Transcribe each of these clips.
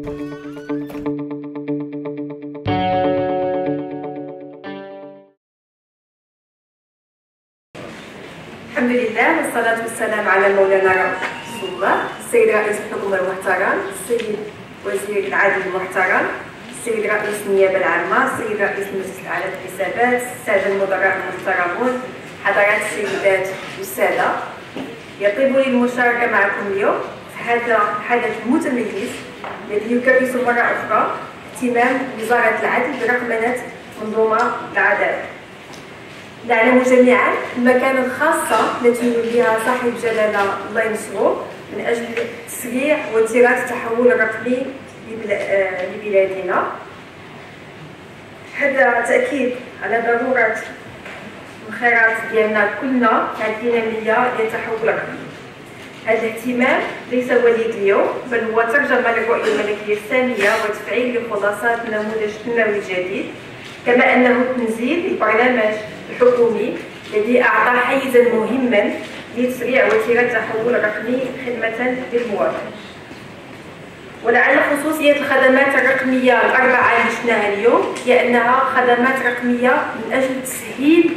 الحمد لله والصلاة والسلام على مولانا رسول الله، السيد رئيس الحكومة المحترم، السيد وزير العدل المحترم، السيد رئيس النيابة العامة، السيد رئيس مجلس الأعلى للحسابات، السادة المدراء المحترمون، حضرات السيدات والسادة، يطيب لي المشاركة معكم اليوم في هذا الحدث المتميز الذي يكرس مرة أخرى اهتمام وزارة العدل برقمنة منظومة العدالة. نعلم جميعا المكانة الخاصة التي يوليها صاحب جلالة الله ينصرو من أجل تسريع وتراث التحول الرقمي لبلادنا. هذا تأكيد على ضرورة الخيرات ديالنا كلنا على الدينامية ديال التحول الرقمي. هذا الاهتمام ليس وليد اليوم، بل هو ترجمة للرؤية الملكية الثانية وتفعيل لخلاصات نموذج تنموي جديد، كما أنه تنزيل للبرنامج الحكومي الذي أعطى حيزا مهما لتسريع وتيرة التحول الرقمي خدمة للمواطن. ولعل خصوصية الخدمات الرقمية الأربعة اللي شفناها اليوم هي أنها خدمات رقمية من أجل تسهيل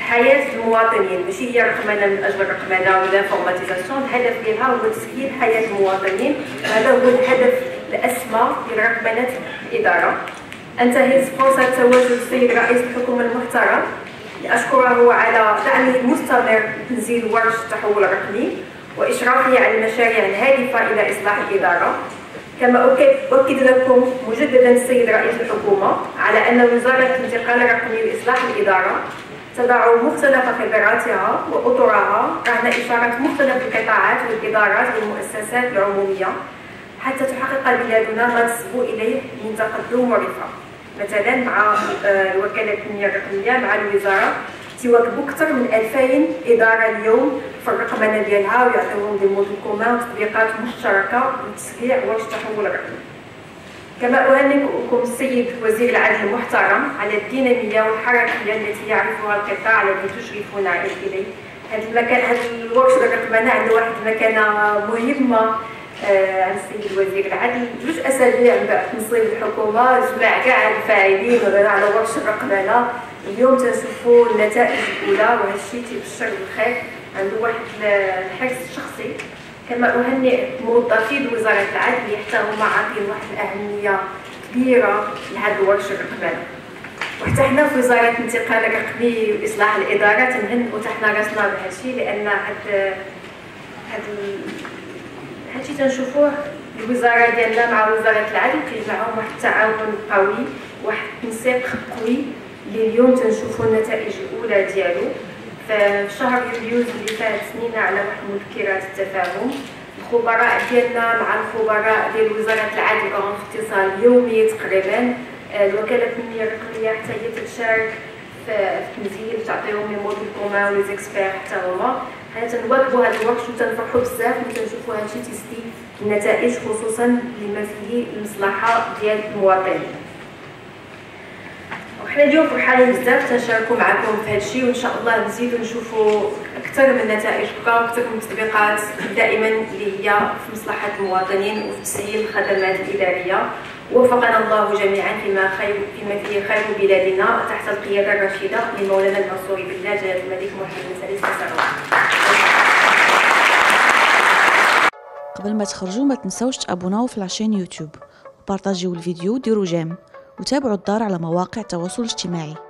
حياة المواطنين، ماشي هي رقمنة من أجل الرقمنة ولا فورماتيزاسيون. الهدف ديالها هو تسهيل حياة المواطنين، وهذا هو الهدف الأسمى لرقمنة الإدارة. أنتهز فرصة تواجد السيد رئيس الحكومة المحترم لأشكره على دعمه المستمر لتنزيل ورش التحول الرقمي وإشرافه على المشاريع الهادفة إلى إصلاح الإدارة. كما أؤكد لكم مجددا السيد رئيس الحكومة على أن وزارة الانتقال الرقمي لإصلاح الإدارة تضع مختلف خبراتها وأطرها رهن إشارة مختلف القطاعات والإدارات والمؤسسات العمومية حتى تحقق بلادنا ما تصبو إليه من تقدم ورفاه. مثلا مع الوكالة التنمية الرقمية مع الوزارة تواكبوا أكثر من 2000 إدارة اليوم في الرقمنة ديالها ويعطيوهم دي موديل كومان وتطبيقات مشتركة لتسريع ورش التحول الرقمي. كما أهنئكم السيد وزير العدل المحترم على الدينامية والحركية التي يعرفها القطاع الذي تشرفون إليه. هذا الورش الرقمنة عنده واحد المكانة مهمة عن السيد وزير العدل. جوج أسابيع من بعد تنصيب الحكومة جمع كاع الفاعلين وغير على ورش الرقمنة، اليوم تنشوفوا النتائج الأولى وهذا الشيء تيبشر بالخير، عنده واحد الحرص شخصي. كما أهنئ موظفي وزارة العدل اللي حتى هما عاطين واحد الأهمية كبيرة لهاد الورش الرقمنة. وحتى حنا في وزارة الانتقال الرقمي وإصلاح الإدارة تنهنئو حتى حنا راسنا بهذا الشيء، لأن هادشي تنشوفوه الوزارة ديالنا مع وزارة العدل كيجمعهم واحد التعاون قوي، واحد التنسيق قوي اللي اليوم تنشوفو النتائج الأولى ديالو. في شهر يوليوز اللي فات سنينا على واحد مذكرات التفاهم، الخبراء ديالنا مع الخبراء ديال وزارة العدل كانوا في اتصال يومي تقريبا. الوكالة التنمية الرقمية حتى هي تتشارك في التنزيل وتعطيهم لي موديل كومان ولي زيكسبير حتى هما. حنا تنواكبوا هذا الوقت وتنفرحوا بزاف ملي تنشوفوا هادشي تيسدي النتائج، خصوصا لما فيه المصلحة ديال المواطنين. وحنا اليوم فرحانين بزاف تنشاركوا معكم في هادشي، وان شاء الله نزيدوا نشوفوا اكثر من نتائج بقى واكثر من تطبيقات دائما اللي هي في مصلحة المواطنين وفي تسهيل الخدمات الإدارية. وفقنا الله جميعا فيما فيه خير بلادنا تحت القيادة الرشيدة لمولانا المنصور بالله جلالة الملك محمد الثالث فيصل. قبل ما تخرجوا ما تنساوش تابوناو في لاشين يوتيوب وبارطاجيو الفيديو، ديروا جيم وتابعوا الدار على مواقع التواصل الاجتماعي.